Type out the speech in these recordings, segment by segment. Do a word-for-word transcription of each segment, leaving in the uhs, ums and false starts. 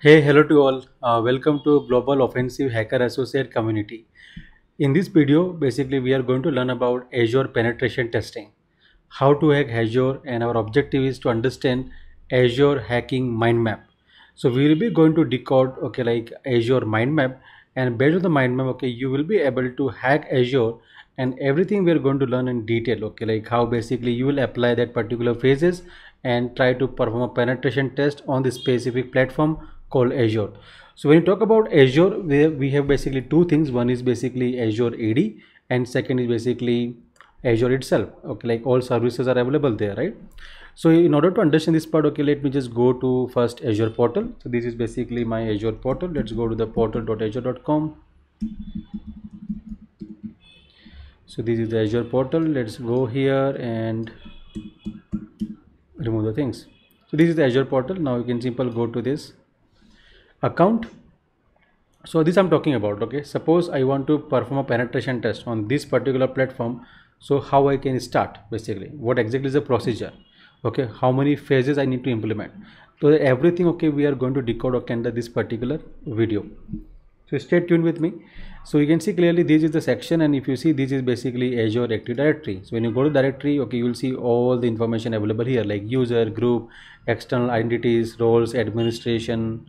Hey, hello to all. Uh, welcome to Global Offensive Hacker Associate community. In this video, basically we are going to learn about Azure penetration testing, how to hack Azure, and our objective is to understand Azure hacking mind map. So we will be going to decode, okay, like Azure mind map, and based on the mind map, okay, you will be able to hack Azure, and everything we are going to learn in detail, okay, like how basically you will apply that particular phases and try to perform a penetration test on the specific platform called Azure. So when you talk about Azure, we, we have basically two things. One is basically Azure A D and second is basically Azure itself, okay, like all services are available there, right? So in order to understand this part, okay, let me just go to first Azure portal. So this is basically my Azure portal. Let's go to the portal dot azure dot com. So this is the Azure portal. Let's go here and remove the things. So this is the Azure portal. Now you can simply go to this account. So this I'm talking about, okay, suppose I want to perform a penetration test on this particular platform. So how I can start, basically what exactly is the procedure, okay, how many phases I need to implement. So everything, okay, we are going to decode, okay, under this particular video. So stay tuned with me. So you can see clearly this is the section, and if you see, this is basically Azure Active Directory. So when you go to directory, okay, you will see all the information available here, like user, group, external identities, roles, administration,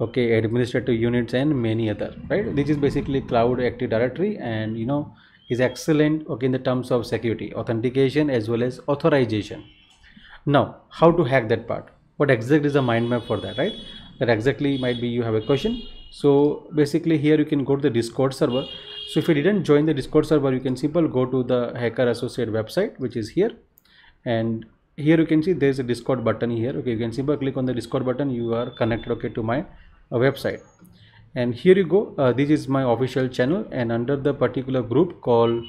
okay, administrative units, and many other, right? This is basically Cloud Active Directory, and you know, is excellent, okay, in the terms of security, authentication, as well as authorization. Now, how to hack that part? What exactly is the mind map for that, right? That exactly might be you have a question. So basically here you can go to the Discord server. So if you didn't join the Discord server, you can simply go to the Hacker Associate website, which is here, and here you can see there's a Discord button here, okay, you can simply click on the Discord button, you are connected, okay, to my A website. And here you go, uh, this is my official channel, and under the particular group called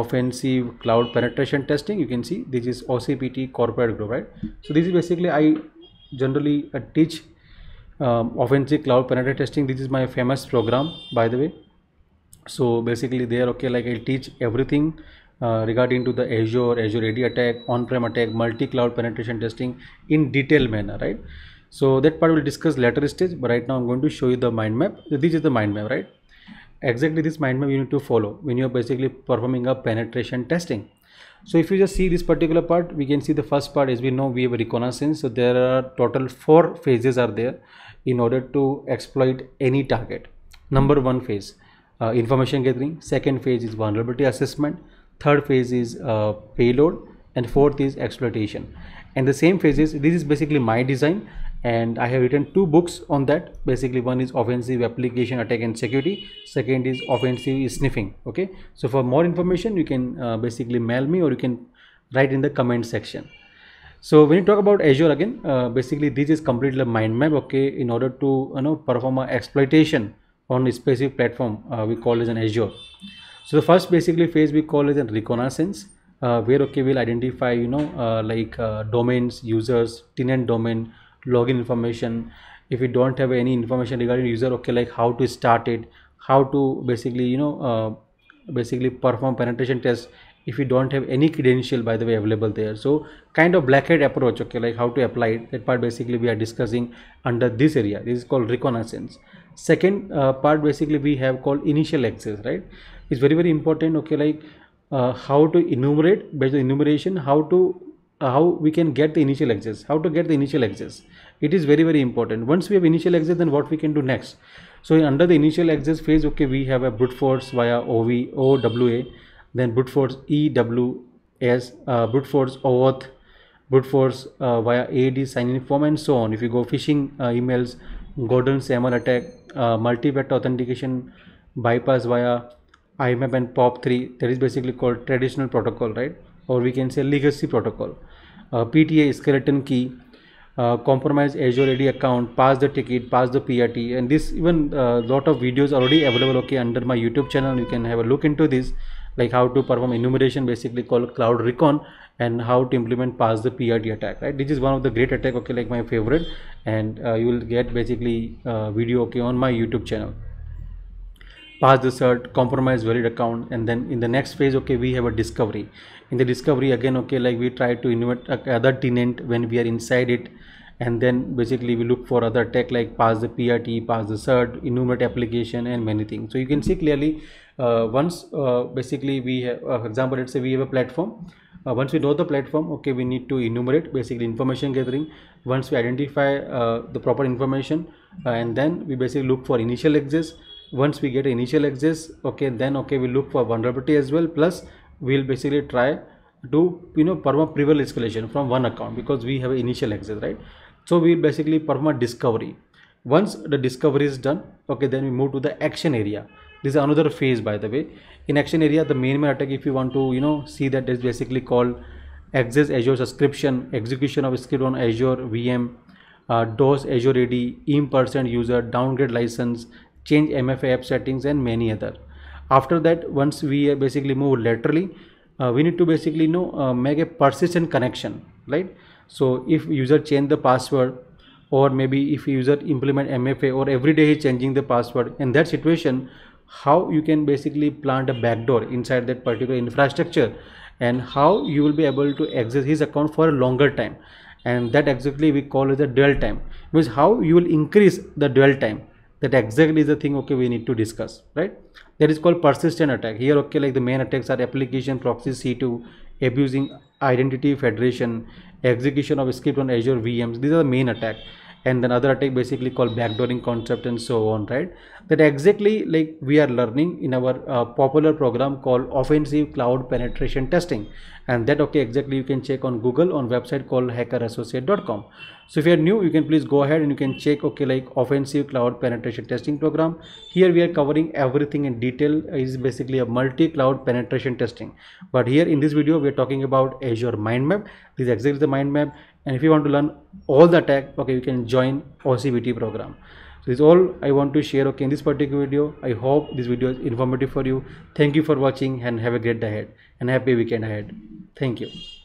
Offensive Cloud Penetration Testing, you can see this is O C P T corporate group, right? So this is basically I generally uh, teach um, offensive cloud penetration testing. This is my famous program, by the way. So basically there, okay, like I teach everything uh, regarding to the Azure, Azure A D attack, on-prem attack, multi-cloud penetration testing in detail manner, right? So that part we'll discuss later stage, but right now I'm going to show you the mind map. So this is the mind map, right? Exactly this mind map you need to follow when you're basically performing a penetration testing. So if you just see this particular part, we can see the first part, as we know, we have a reconnaissance. So there are total four phases are there in order to exploit any target. Number one phase, uh, information gathering. Second phase is vulnerability assessment. Third phase is uh, payload, and fourth is exploitation. And the same phases, this is basically my design, and I have written two books on that. Basically one is Offensive Application Attack and Security, second is Offensive Sniffing, okay. So for more information you can uh, basically mail me, or you can write in the comment section. So when you talk about Azure again, uh, basically this is completely a mind map, okay, in order to, you know, perform an exploitation on a specific platform, uh, we call as an Azure. So the first basically phase we call as a reconnaissance, uh, where, okay, we'll identify, you know, uh, like uh, domains, users, tenant domain, login information. If you don't have any information regarding user, okay, like how to start it, how to basically, you know, uh, basically perform penetration test if you don't have any credential, by the way, available there. So kind of black hat approach, okay, like how to apply it, that part basically we are discussing under this area. This is called reconnaissance. Second uh, part basically we have called initial access, right? It's very very important, okay, like uh, how to enumerate, based on enumeration, how to how we can get the initial access, how to get the initial access. It is very very important. Once we have initial access, then what we can do next. So under the initial access phase, okay, we have a brute force via O V, O W A, then brute force E W S, uh, brute force OAuth, brute force uh, via A D sign-in form, and so on. If you go phishing uh, emails, Golden S A M L attack, uh, multi-factor authentication bypass via I MAP and pop three, that is basically called traditional protocol, right? Or we can say legacy protocol, uh, P T A, skeleton key, uh, compromise Azure A D account, pass the ticket, pass the P R T, and this even a uh, lot of videos already available, okay, under my YouTube channel. You can have a look into this, like how to perform enumeration, basically called cloud recon, and how to implement pass the P R T attack, right? This is one of the great attack, okay, like my favorite, and uh, you will get basically uh, video, okay, on my YouTube channel. Pass the cert, compromise valid account, and then in the next phase, okay, we have a discovery. In the discovery again, okay, like we try to invite other tenant when we are inside it, and then basically we look for other tech like pass the P R T, pass the cert, enumerate application, and many things. So you can see clearly uh, once uh, basically we have, uh, for example, let's say we have a platform. Uh, once we know the platform, okay, we need to enumerate basically information gathering. Once we identify uh, the proper information, uh, and then we basically look for initial access. Once we get initial access, okay, then okay we look for vulnerability as well. Plus we'll basically try to you know perform privilege escalation from one account because we have initial access, right? So we basically perform a discovery. Once the discovery is done, okay, then we move to the action area. This is another phase, by the way. In action area, the main main attack, if you want to you know see that, is basically called access Azure subscription, execution of script on Azure V M, uh, DOS Azure A D, impersonate user, downgrade license, change M F A app settings, and many other. After that, once we basically move laterally, uh, we need to basically you know uh, make a persistent connection, right? So if user change the password, or maybe if user implement M F A, or every day he's changing the password, in that situation, how you can basically plant a backdoor inside that particular infrastructure, and how you will be able to access his account for a longer time, and that exactly we call as a dwell time, because how you will increase the dwell time, that exactly is the thing, okay, we need to discuss, right? That is called persistent attack. Here, okay, like the main attacks are application proxy C two, abusing identity federation, execution of script on Azure V Ms. These are the main attack. And then other attack basically called backdooring concept and so on, right? That exactly like we are learning in our uh, popular program called offensive cloud penetration testing, and that okay exactly you can check on Google on website called hacker associate dot com. So if you are new, you can please go ahead and you can check okay like offensive cloud penetration testing program. Here we are covering everything in detail. It is basically a multi-cloud penetration testing, but here in this video we are talking about Azure mind map. This is exactly the mind map. And if you want to learn all the attack, okay, you can join O C P T program. So this is all I want to share, okay, in this particular video. I hope this video is informative for you. Thank you for watching, and have a great day ahead and happy weekend ahead. Thank you.